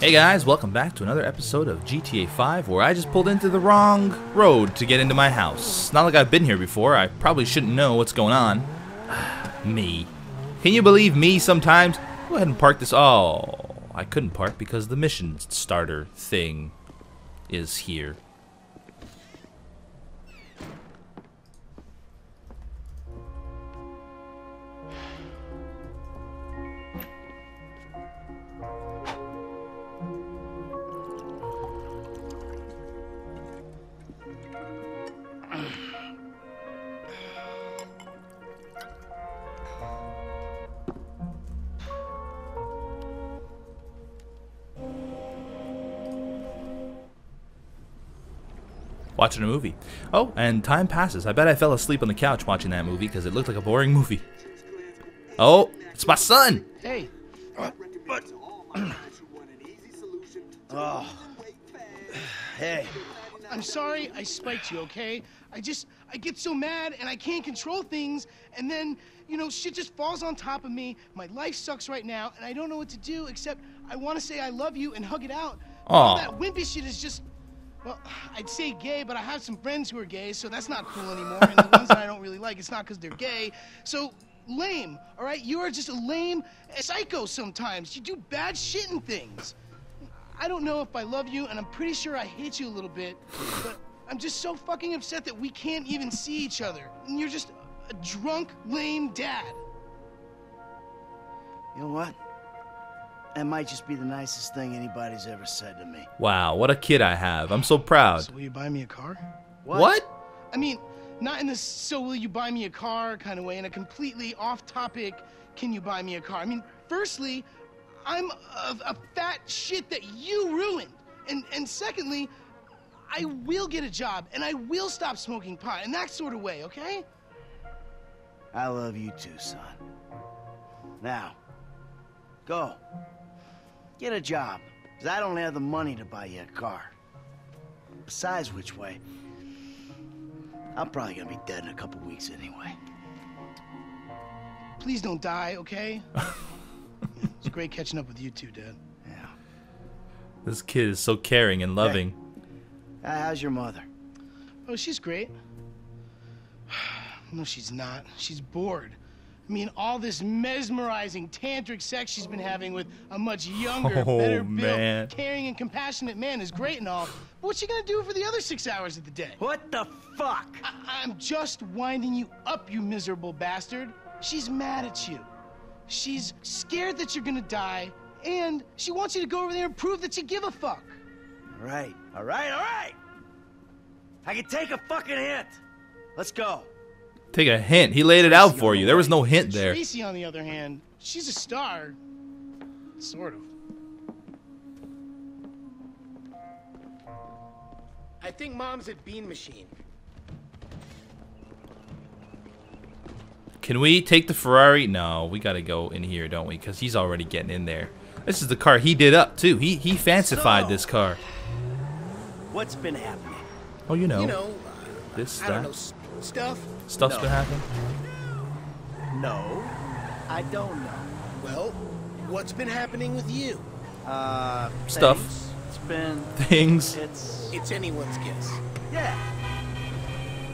Hey guys, welcome back to another episode of GTA 5 where I just pulled into the wrong road to get into my house. Not like I've been here before, I probably shouldn't know what's going on. Me. Can you believe me sometimes? Go ahead and park this. Oh, I couldn't park because the mission starter thing is here. Watching a movie. Oh, and time passes. I bet I fell asleep on the couch watching that movie because it looked like a boring movie. Oh, it's my son! Hey! But... oh. Hey. I'm sorry I spiked you, okay? I get so mad and I can't control things and then, you know, shit just falls on top of me. My life sucks right now and I don't know what to do except I want to say I love you and hug it out. All that wimpy shit is just... well, I'd say gay, but I have some friends who are gay, so that's not cool anymore. And the ones that I don't really like, it's not because they're gay. So, lame, all right? You are just a lame psycho sometimes. You do bad shit and things. I don't know if I love you, and I'm pretty sure I hate you a little bit, but I'm just so fucking upset that we can't even see each other. And you're just a drunk, lame dad. You know what? That might just be the nicest thing anybody's ever said to me. Wow, what a kid I have. I'm so proud. So will you buy me a car? What? I mean, not in this so will you buy me a car kind of way, in a completely off-topic can you buy me a car. I mean, firstly, I'm a fat shit that you ruined. And secondly, I will get a job, and I will stop smoking pot, in that sort of way, okay? I love you too, son. Now, go. Get a job, because I don't have the money to buy you a car. Besides which way, I'm probably going to be dead in a couple weeks anyway. Please don't die, okay? It's great catching up with you two, Dad. Yeah. This kid is so caring and loving. Hey, how's your mother? Oh, she's great. No, she's not. She's bored. I mean, all this mesmerizing tantric sex she's been having with a much younger, better-built, caring and compassionate man is great and all, but what's she gonna do for the other 6 hours of the day? What the fuck? I'm just winding you up, you miserable bastard. She's mad at you. She's scared that you're gonna die, and she wants you to go over there and prove that you give a fuck. All right, all right, all right! I can take a fucking hint. Let's go. Take a hint. He laid it out for you. There was no hint there. Tracy, on the other hand, she's a star. Sort of. I think Mom's at Bean Machine. Can we take the Ferrari? No, we gotta go in here, don't we? Because he's already getting in there. This is the car he did up, too. He fancified this car. What's been happening? Oh, you know. You know, this stuff. I don't know, stuff. Stuff's been happening? No, I don't know. Well, what's been happening with you? Stuff. Things. It's been... things. It's anyone's guess. Yeah.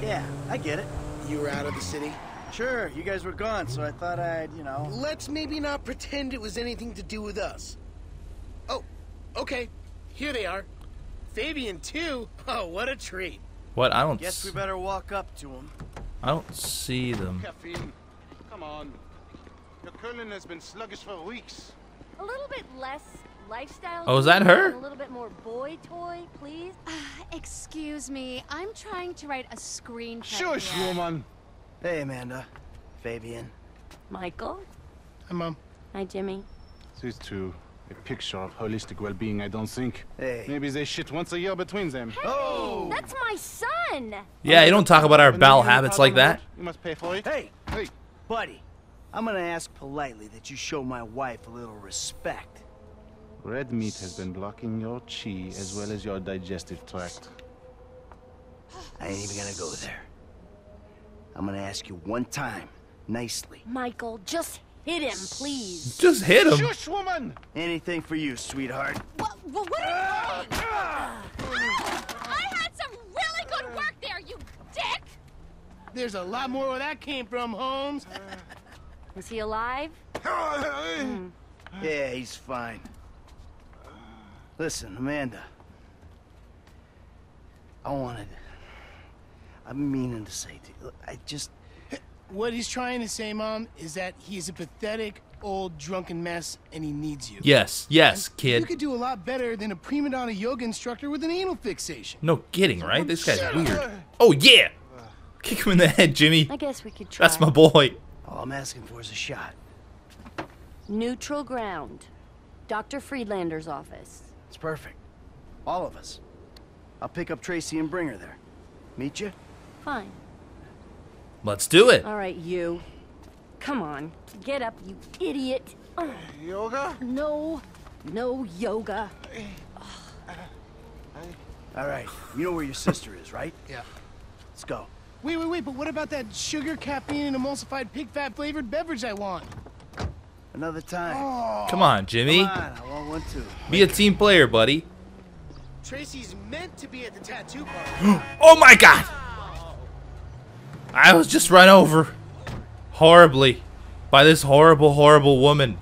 Yeah, I get it. You were out of the city? Sure, you guys were gone, so I thought I'd, you know... Let's maybe not pretend it was anything to do with us. Oh, okay. Here they are. Fabian, too? Oh, what a treat. What? I don't... guess we better walk up to him. I don't see them. Caffeine. Come on. Your curling has been sluggish for weeks. A little bit less lifestyle. Oh, is that her? A little bit more boy toy, please. Excuse me. I'm trying to write a screenplay. Shush, woman. Hey, Amanda. Fabian. Michael. Hi, Mom. Hi, Jimmy. These two, a picture of holistic well-being, I don't think. Hey. Maybe they shit once a year between them. Hey, oh! That's my son! Yeah, you don't talk about our bowel habits like that. You must pay for it. Hey, hey, buddy, I'm gonna ask politely that you show my wife a little respect. Red meat has been blocking your chi as well as your digestive tract. I ain't even gonna go there. I'm gonna ask you one time, nicely. Michael, just Hit him, please. Just hit him. Shush, woman. Anything for you, sweetheart. What are you doing? I had some really good work there, you dick. There's a lot more where that came from, Holmes. Is he alive? Yeah, he's fine. Listen, Amanda. I'm meaning to say to you, I just... What he's trying to say, Mom, is that he's a pathetic, old, drunken mess, and he needs you. Yes, yes, and kid. You could do a lot better than a prima donna yoga instructor with an anal fixation. No kidding, right? This guy's weird. Oh, yeah! Kick him in the head, Jimmy. I guess we could try. That's my boy. All I'm asking for is a shot. Neutral ground. Dr. Friedlander's office. It's perfect. All of us. I'll pick up Tracy and bring her there. Meet you? Fine. Let's do it. All right, you. Come on. Get up, you idiot. Yoga? No. No yoga. All right. You know where your sister is, right? Yeah. Let's go. Wait, but what about that sugar, caffeine, and emulsified pig fat flavored beverage I want? Another time. Oh. Come on, Jimmy. Come on. I want one too. Be a team player, buddy. Tracy's meant to be at the tattoo party. Oh my God! I was just run over horribly by this horrible, horrible woman.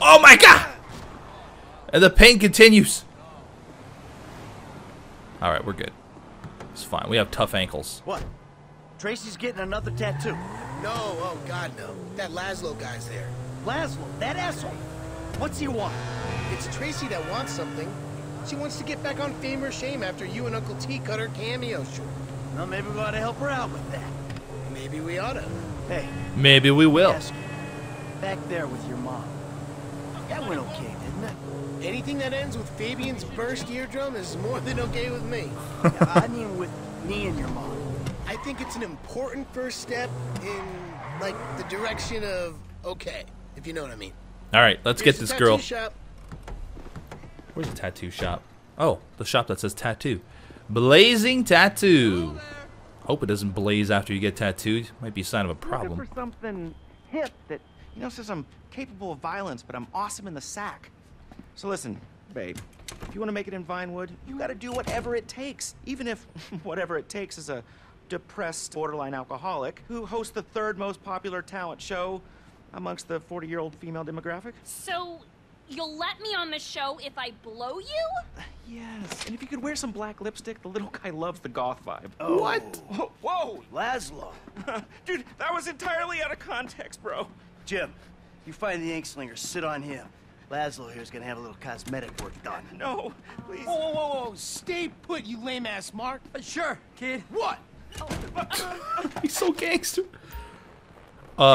Oh my God! And the pain continues. All right, we're good. It's fine. We have tough ankles. What? Tracy's getting another tattoo. No, oh God, no. That Laszlo guy's there. Laszlo, that asshole. What's he want? It's Tracy that wants something. She wants to get back on Fame or Shame after you and Uncle T cut her cameo short. Well, maybe we ought to help her out with that. Maybe we ought to. Hey. Maybe we will. Ask you, back there with your mom. That went okay, didn't it? Anything that ends with Fabian's burst eardrum is more than okay with me. I mean with me and your mom. I think it's an important first step in, like, the direction of okay, if you know what I mean. All right, let's get this girl. Shop. Where's the tattoo shop? Oh, the shop that says tattoo. Blazing tattoo. Hope it doesn't blaze after you get tattooed. Might be a sign of a problem. Looking for something hip that, you know, says I'm capable of violence, but I'm awesome in the sack. So listen, babe, if you want to make it in Vinewood, you got to do whatever it takes, even if whatever it takes is a depressed borderline alcoholic who hosts the third most popular talent show amongst the 40-year-old female demographic. So you'll let me on the show if I blow you? Yes, and if you could wear some black lipstick, the little guy loves the goth vibe. Oh. What? Whoa! Laszlo. Dude, that was entirely out of context, bro. Jim, you find the ink slinger, sit on him. Laszlo here's gonna have a little cosmetic work done. No, please. Whoa. Stay put, you lame-ass Mark. Sure, kid. What? He's so gangster.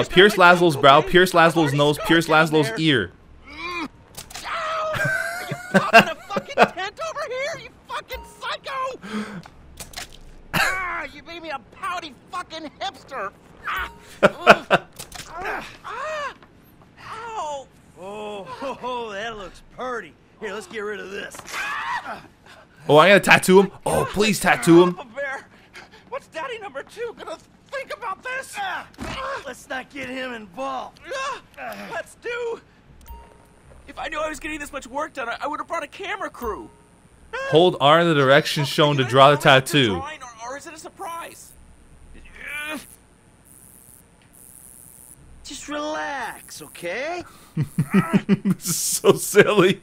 Pierce Laszlo's brow, pierce Laszlo's nose, pierce Laszlo's ear. Are you popping a fucking tent over here, you fucking psycho? You made me a pouty fucking hipster. Ow. Oh, that looks pretty. Here, let's get rid of this. Oh, I gotta tattoo him? Oh, please tattoo him. What's daddy number two gonna think about this? Let's not get him involved. Let's do. If I knew I was getting this much work done, I would have brought a camera crew. Hold R in the direction shown to draw the tattoo. Or is it a surprise? Just relax, okay? This is so silly.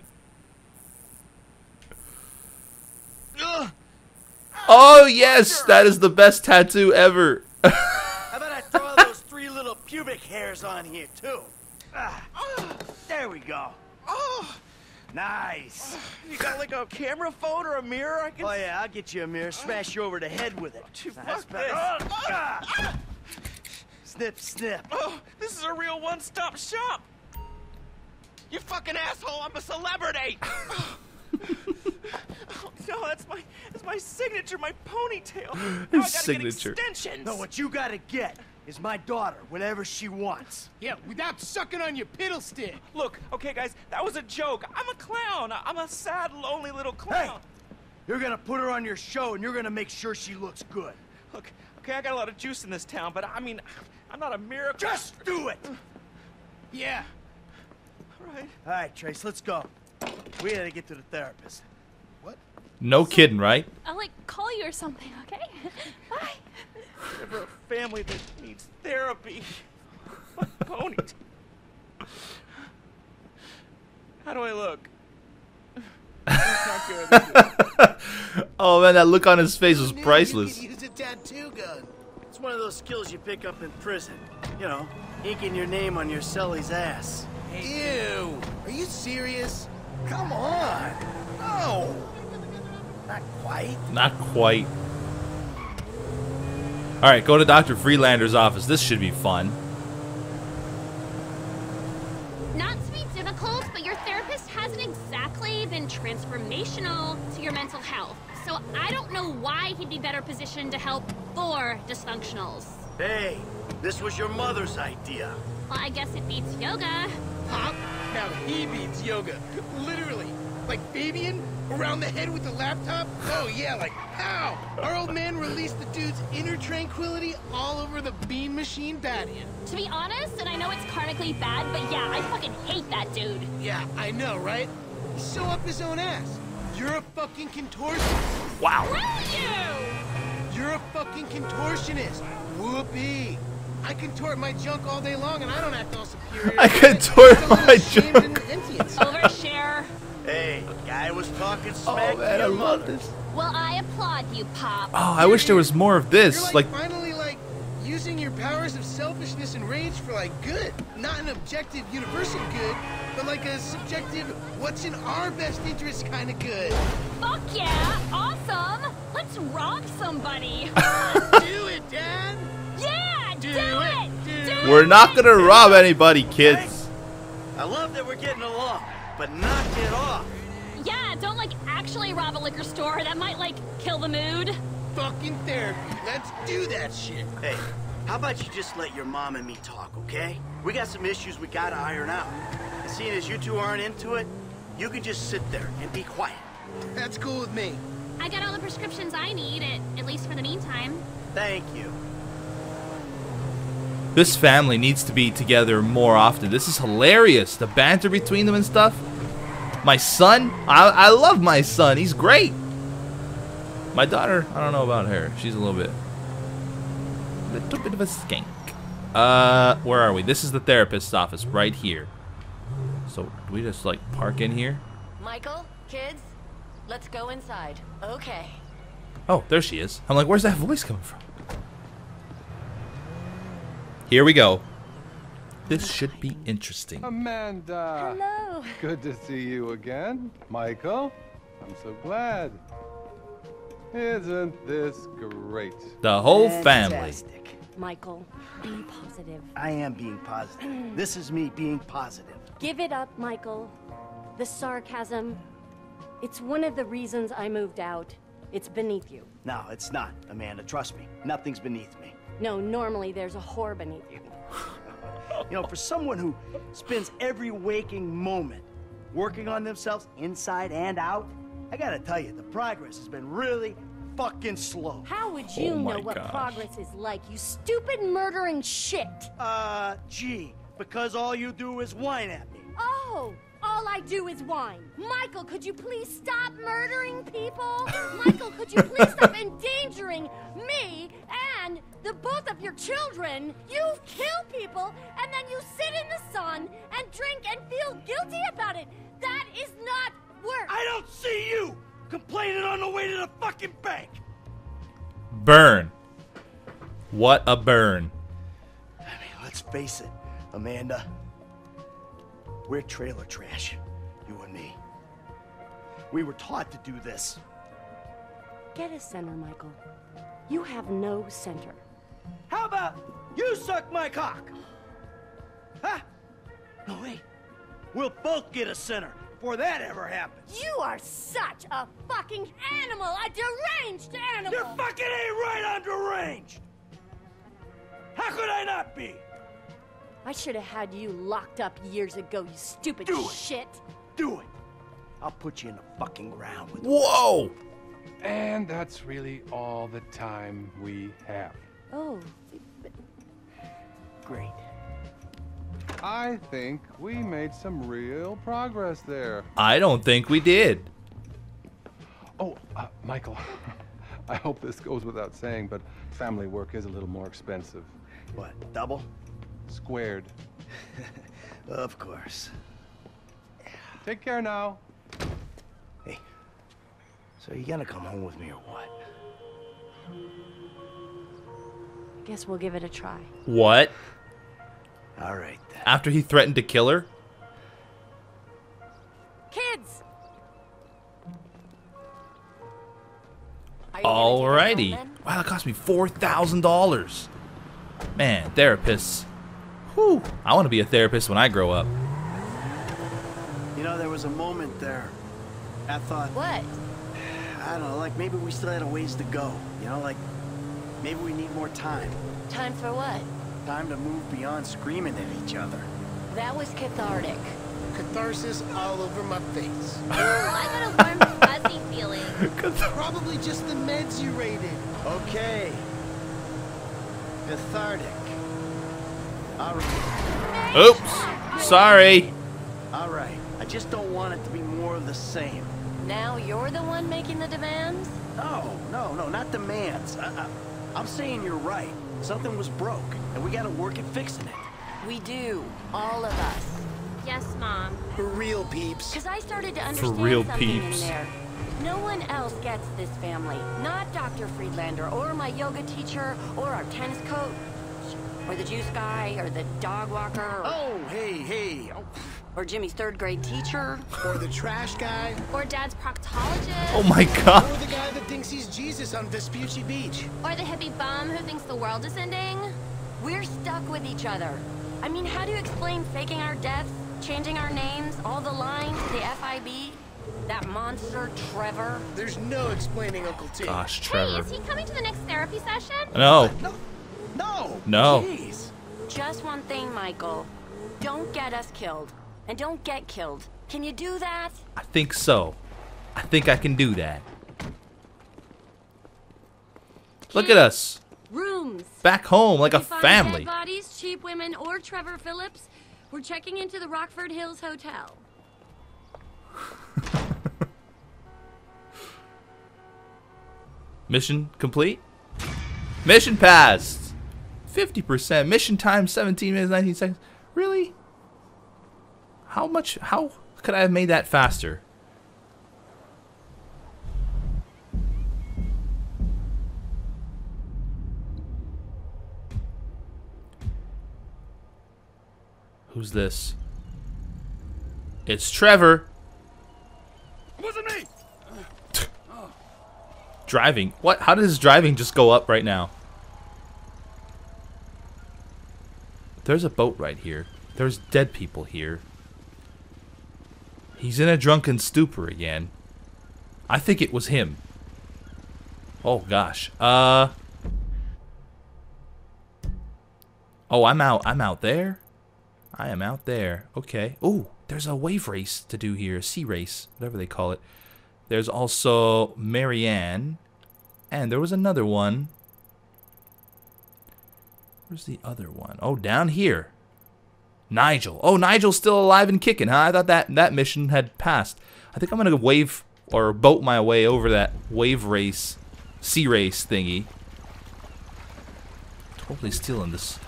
Oh yes, that is the best tattoo ever. How about I draw those three little pubic hairs on here too? There we go. Oh, nice. You got like a camera phone or a mirror? I can. Oh yeah, I'll get you a mirror. Smash you over the head with it. That's better. Snip, snip. Oh, this is a real one-stop shop. You fucking asshole! I'm a celebrity. Oh, no, that's my signature, my ponytail. Now I gotta get extensions. No, what you gotta get is my daughter, whatever she wants. Yeah, without sucking on your piddle stick. Look, okay, guys, that was a joke. I'm a clown. I'm a sad, lonely little clown. Hey, you're gonna put her on your show, and you're gonna make sure she looks good. Look, okay, I got a lot of juice in this town, but I mean, I'm not a miracle. Just do it! Yeah. All right, Trace, let's go. We gotta get to the therapist. What? No kidding, right? I'll, like, call you or something, okay? Bye. Never a family that needs therapy. What pony? How do I look? It's not good. Oh, man, that look on his face was priceless. You could use a tattoo gun. It's one of those skills you pick up in prison. You know, inking your name on your celly's ass. Ew! Are you serious? Come on! No! Not quite. Not quite. Alright, go to Dr. Friedlander's office. This should be fun. Not to be difficult, but your therapist hasn't exactly been transformational to your mental health. So I don't know why he'd be better positioned to help four dysfunctionals. Hey, this was your mother's idea. Well, I guess it beats yoga. Huh? Now he beats yoga. Literally. Like Fabian? Around the head with the laptop? Oh, yeah, like how? Our old man released the dude's inner tranquility all over the bean machine patio. To be honest, and I know it's karmically bad, but yeah, I fucking hate that dude. Yeah, I know, right? He's so up his own ass. You're a fucking contortionist. Wow. Screw you! You're a fucking contortionist. Whoopee. I contort my junk all day long, and I don't act all superior. I contort my junk. Overshare. Hey, guy was talking smack. Oh, man, I love this. Well, I applaud you, Pop. Oh, I wish there was more of this. You're like finally, like, using your powers of selfishness and rage for, like, good. Not an objective, universal good, but, like, a subjective, what's in our best interest kind of good. Fuck yeah, awesome. Let's rob somebody. Do it, Dad. Do it. We're not gonna rob anybody, kids. I love that we're getting along, but knock it off. Yeah, don't like actually rob a liquor store. That might like kill the mood. Fucking therapy. Let's do that shit. Hey, how about you just let your mom and me talk, okay? We got some issues we gotta iron out. And seeing as you two aren't into it, you can just sit there and be quiet. That's cool with me. I got all the prescriptions I need, at least for the meantime. Thank you. This family needs to be together more often. This is hilarious. The banter between them and stuff. My son? I love my son. He's great. My daughter? I don't know about her. She's a little bit of a skank. Where are we? This is the therapist's office right here. So, do we just, like, park in here? Michael, kids, let's go inside. Okay. Oh, there she is. I'm like, where's that voice coming from? Here we go. This should be interesting. Amanda. Hello. Good to see you again. Michael, I'm so glad. Isn't this great? The whole family. Michael, be positive. I am being positive. This is me being positive. Give it up, Michael. The sarcasm. It's one of the reasons I moved out. It's beneath you. No, it's not, Amanda. Trust me. Nothing's beneath me. No, normally there's a whore beneath you. You know, for someone who spends every waking moment working on themselves inside and out, I gotta tell you, the progress has been really fucking slow. How would you know what progress is like, you stupid murdering shit? Gee, because all you do is whine at me. Oh! All I do is whine. Michael, could you please stop murdering people? Michael, could you please stop endangering me and the both of your children? You kill people and then you sit in the sun and drink and feel guilty about it. That is not work. I don't see you complaining on the way to the fucking bank. Burn. What a burn. I mean, let's face it, Amanda. We're trailer trash, you and me. We were taught to do this. Get a center, Michael. You have no center. How about you suck my cock? Huh? No way. We'll both get a center before that ever happens. You are such a fucking animal, a deranged animal. You're fucking ain't right on deranged. How could I not be? I should have had you locked up years ago, you stupid shit. Do it. I'll put you in a fucking ground with me. Whoa! And that's really all the time we have. Oh, great. I think we made some real progress there. I don't think we did. Oh, Michael, I hope this goes without saying, but family work is a little more expensive. What, double? Squared. Of course. Take care now. Hey, so you gonna come home with me or what? I guess we'll give it a try. What? All right, then. After he threatened to kill her? Kids! Alrighty. Wow, that cost me $4,000. Man, therapists. Whew. I want to be a therapist when I grow up. You know, there was a moment there. I thought... What? I don't know, like maybe we still had a ways to go. You know, like maybe we need more time. Time for what? Time to move beyond screaming at each other. That was cathartic. Catharsis all over my face. Ooh, I got a warm, fuzzy feeling. Probably just the meds you rated. Okay. Cathartic. All right. Oops. Sorry. All right. I just don't want it to be more of the same. Now you're the one making the demands? No, no, no, not demands. I'm saying you're right. Something was broke, and we gotta work at fixing it. We do. All of us. Yes, Mom. For real, peeps. Because I started to understand something in there. No one else gets this family. Not Dr. Friedlander, or my yoga teacher, or our tennis coach, or the juice guy, or the dog walker, or... Oh, hey, hey. Oh. Or Jimmy's third-grade teacher. Or the trash guy. Or Dad's proctologist. Oh, my God. Or the guy that thinks he's Jesus on Vespucci Beach. Or the hippie bum who thinks the world is ending. We're stuck with each other. I mean, how do you explain faking our deaths, changing our names, all the lines, the FIB, that monster Trevor? There's no explaining Uncle T. Gosh, Trevor. Hey, is he coming to the next therapy session? No. No. No. No. Jeez. Just one thing, Michael. Don't get us killed. And don't get killed. Can you do that? I think so. I think I can do that. Kids, look at us. Rooms. Back home like a family. Dead bodies, cheap women, or Trevor Phillips. We're checking into the Rockford Hills Hotel. Mission complete. Mission passed. 50%. Mission time 17 minutes 19 seconds. Really? How much? How could I have made that faster? Who's this? It's Trevor. It wasn't me. Driving. What? How does his driving just go up right now? There's a boat right here. There's dead people here. He's in a drunken stupor again. I think it was him. Oh gosh. Oh, I'm out. I'm out there. I am out there. Okay. Oh, there's a wave race to do here. A sea race, whatever they call it. There's also Marianne. And there was another one. Where's the other one? Oh, down here. Nigel. Oh, Nigel's still alive and kicking, huh? I thought that mission had passed. I think I'm gonna wave or boat my way over that wave race, sea race thingy. Totally stealing this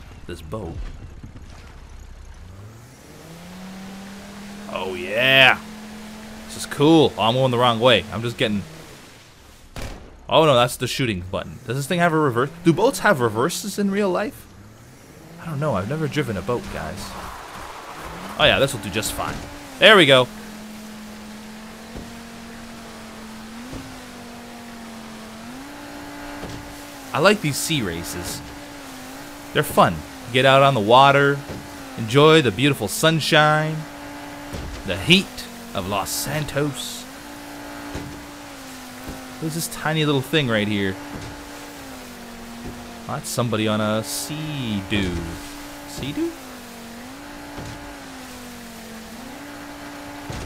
boat. Oh yeah, this is cool. Oh, I'm going the wrong way. I'm just getting. Oh no, that's the shooting button. Does this thing have a reverse? Do boats have reverses in real life? I don't know. I've never driven a boat, guys. Oh yeah, this will do just fine. There we go. I like these sea races. They're fun. Get out on the water, enjoy the beautiful sunshine, the heat of Los Santos. There's this tiny little thing right here. Oh, that's somebody on a sea doo. Sea doo?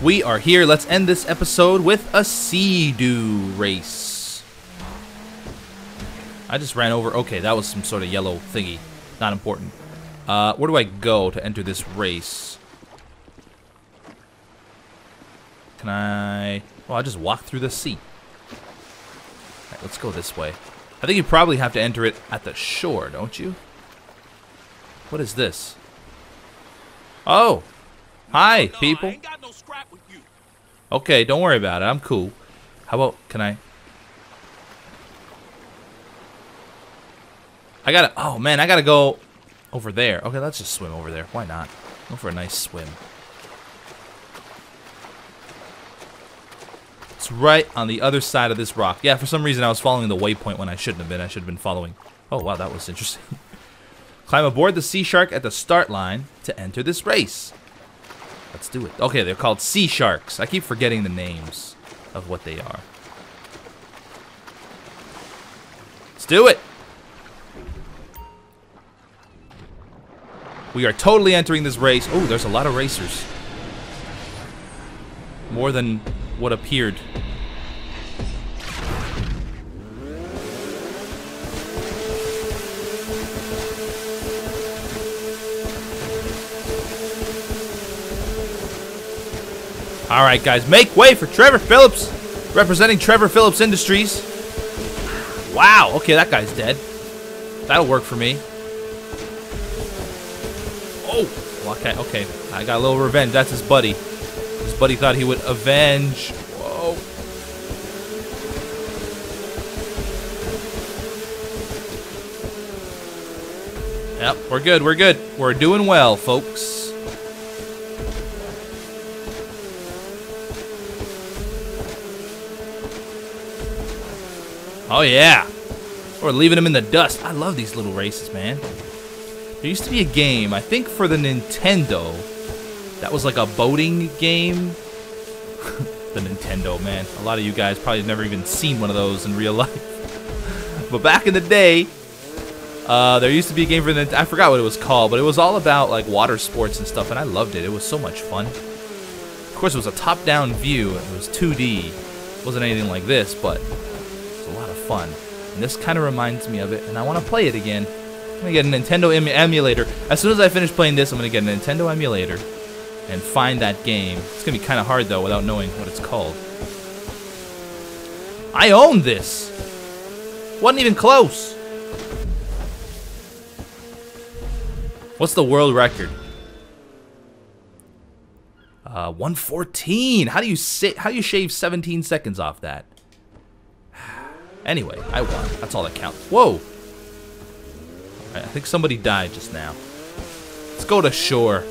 We are here. Let's end this episode with a sea-doo race. I just ran over. Okay, that was some sort of yellow thingy. Not important. Where do I go to enter this race? Can I... Well, I just walked through the sea. Alright, let's go this way. I think you probably have to enter it at the shore, don't you? What is this? Oh! Hi, people! I ain't got no scrap with you. Okay, don't worry about it. I'm cool. How about... Can I... I gotta... Oh, man, I gotta go over there. Okay, let's just swim over there. Why not? Go for a nice swim. It's right on the other side of this rock. Yeah, for some reason I was following the waypoint when I shouldn't have been. I should have been following... Oh, wow, that was interesting. Climb aboard the Sea Shark at the start line to enter this race. Let's do it. Okay, they're called Sea Sharks. I keep forgetting the names of what they are. Let's do it! We are totally entering this race. Oh, there's a lot of racers. More than what appeared. Alright guys, make way for Trevor Phillips! Representing Trevor Phillips Industries. Wow, okay, that guy's dead. That'll work for me. Oh, well, okay, okay. I got a little revenge. That's his buddy. His buddy thought he would avenge. Whoa. Yep, we're good. We're good. We're doing well, folks. Oh, yeah. We're leaving him in the dust. I love these little races, man. There used to be a game, I think for the Nintendo, that was like a boating game. The Nintendo, man. A lot of you guys probably have never even seen one of those in real life. But back in the day, there used to be a game for the Nintendo. I forgot what it was called, but it was all about like water sports and stuff, and I loved it. It was so much fun. Of course, it was a top-down view, and it was 2D. It wasn't anything like this, but it was a lot of fun. And this kind of reminds me of it, and I want to play it again. I'm going to get a Nintendo emulator. As soon as I finish playing this, I'm going to get a Nintendo emulator and find that game. It's going to be kind of hard, though, without knowing what it's called. I own this! Wasn't even close! What's the world record? 114! How do you shave 17 seconds off that? Anyway, I won. That's all that counts. Whoa! I think somebody died just now. Let's go to shore.